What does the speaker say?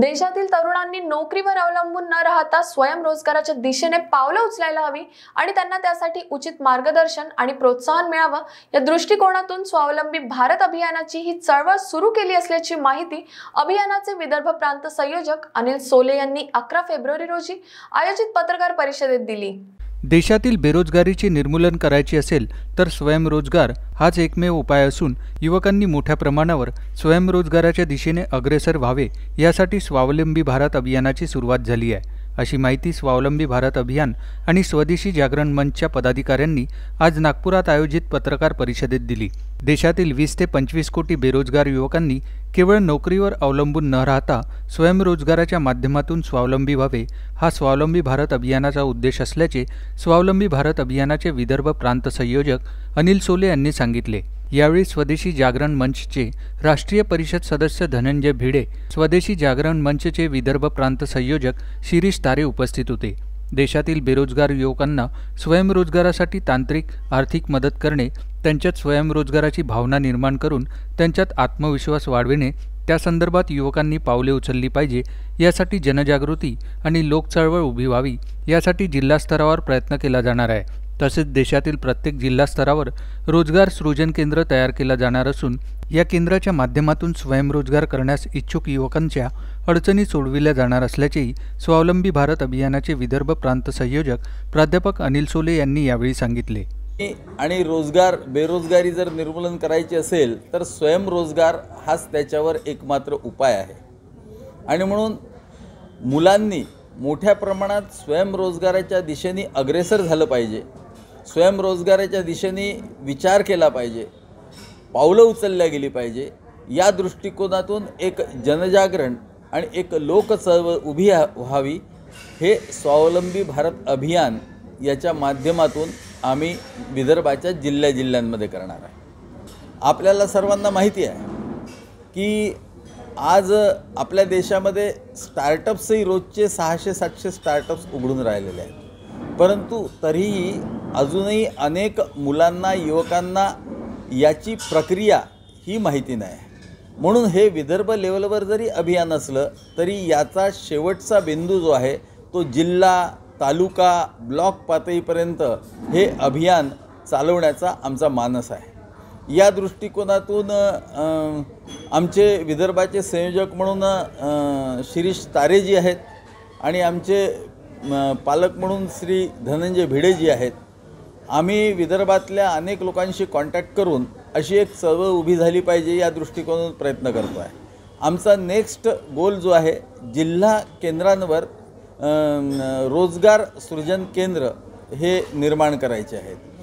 देशातील तरुणांनी नोकरीवर अवलंबून न राहता स्वयंरोजगाराच्या दिशेने पावलं उचलायला हवी आणि त्यांना त्यासाठी उचित मार्गदर्शन आणि प्रोत्साहन मिळावं या दृष्टिकोनातून स्वावलंबी भारत अभियानाची ही चळवळ सुरू केली असल्याची माहिती अभियानाचे विदर्भ प्रांत संयोजक अनिल सोले यांनी 11 फेब्रुवारी रोजी आयोजित पत्रकार परिषदेत दिली। देशातील बेरोजगारीचे निर्मूलन करायचे असेल तर स्वयंरोजगार हाच एकमेव उपाय असून युवकांनी मोठ्या प्रमाणावर स्वयंरोजगाराच्या दिशेने अग्रेसर व्हावे यासाठी स्वावलंबी भारत अभियानाची सुरुवात झाली आहे, अशी माहिती स्वावलंबी भारत अभियान आणि स्वदेशी जागरण मंचच्या पदाधिकाऱ्यांनी आज नागपुरात आयोजित पत्रकार परिषदेत दिली। देशातील 20 ते 25 कोटी बेरोजगार युवकांनी केवळ नोकरीवर अवलंबून न राहता स्वयंरोजगाराच्या माध्यमातून स्वावलंबी व्हावे हा स्वावलंबी भारत अभियानाचा उद्देश असल्याचे स्वावलंबी भारत अभियानाचे विदर्भ प्रांत संयोजक अनिल सोले यांनी सांगितले। यावेळी स्वदेशी जागरण मंचचे राष्ट्रीय परिषद सदस्य धनंजय भिडे, स्वदेशी जागरण मंचचे विदर्भ प्रांत संयोजक शिरीष तारे उपस्थित होते। देशातील बेरोजगार युवकांना स्वयंरोजगारासाठी तांत्रिक आर्थिक मदत करणे, त्यांच्यात स्वयंरोजगाराची भावना निर्माण करून त्यांच्यात आत्मविश्वास वाढविणे, त्या संदर्भात युवकांनी पावले उचलली पाहिजे यासाठी जनजागृती आणि लोकचळवळ उभी व्हावी यासाठी जिल्हा स्तरावर प्रयत्न केला जाणार आहे। तसेच देशातील प्रत्येक जिल्हा स्तरावर रोजगार सृजन केंद्र तयार केले जाणार असून या केंद्राच्या माध्यमातून स्वयंरोजगार करण्यास इच्छुक युवकांच्या अडचणी सोडविल्या जाणार असल्याचेही स्वावलंबी भारत अभियानाचे विदर्भ प्रांत संयोजक प्राध्यापक अनिल सोले यांनी यावेळी सांगितले। आणि रोजगार बेरोजगारी जर निर्मूलन करायची असेल तर स्वयंरोजगार हाच त्याच्यावर एकमात्र उपाय आहे आणि म्हणून मुलांनी मोठ्या प्रमाणात स्वयंरोजगाराच्या दिशेने अग्रेसर झालं पाहिजे, स्वयंरोजगाराच्या दिशेने विचार केला पाहिजे, पावलं उचलल्या गेली पाहिजे। या दृष्टिकोनातून एक जनजागरण आणि एक लोकचळवळ उभी व्हावी हे स्वावलंबी भारत अभियान याच्या माध्यमातून आम्ही विदर्भाच्या जिल्ह्यांमध्ये करणार आहे। आपल्याला सर्वांना माहिती आहे की आज आपल्या देशामध्ये स्टार्टअप्सही रोजचे 600-700 स्टार्टअप्स उघडून राहिलेले आहेत, परंतु तरीही अजूनही अनेक मुलांना युवकांना याची प्रक्रिया ही माहिती नाही। म्हणून हे विदर्भ लेवलवर जरी अभियान असलं तरी याचा शेवटचा बिंदू जो आहे तो जिल्हा तालुका ब्लॉक पातळीपर्यंत हे अभियान चालवण्याचा आमचा मानस आहे। या दृष्टिकोनातून आमचे विदर्भाचे संयोजक म्हणून शिरीष तारेजी आहेत आणि आमचे पालक म्हणून श्री धनंजय भिडेजी आहेत। आम्ही विदर्भातल्या अनेक लोकांशी कॉन्टॅक्ट करून अशी एक चळवळ उभी झाली पाहिजे या दृष्टिकोनातून प्रयत्न करतो आहे। आमचा नेक्स्ट गोल जो आहे जिल्हा केंद्रांवर रोजगार सृजन केंद्र हे निर्माण करायचे आहेत।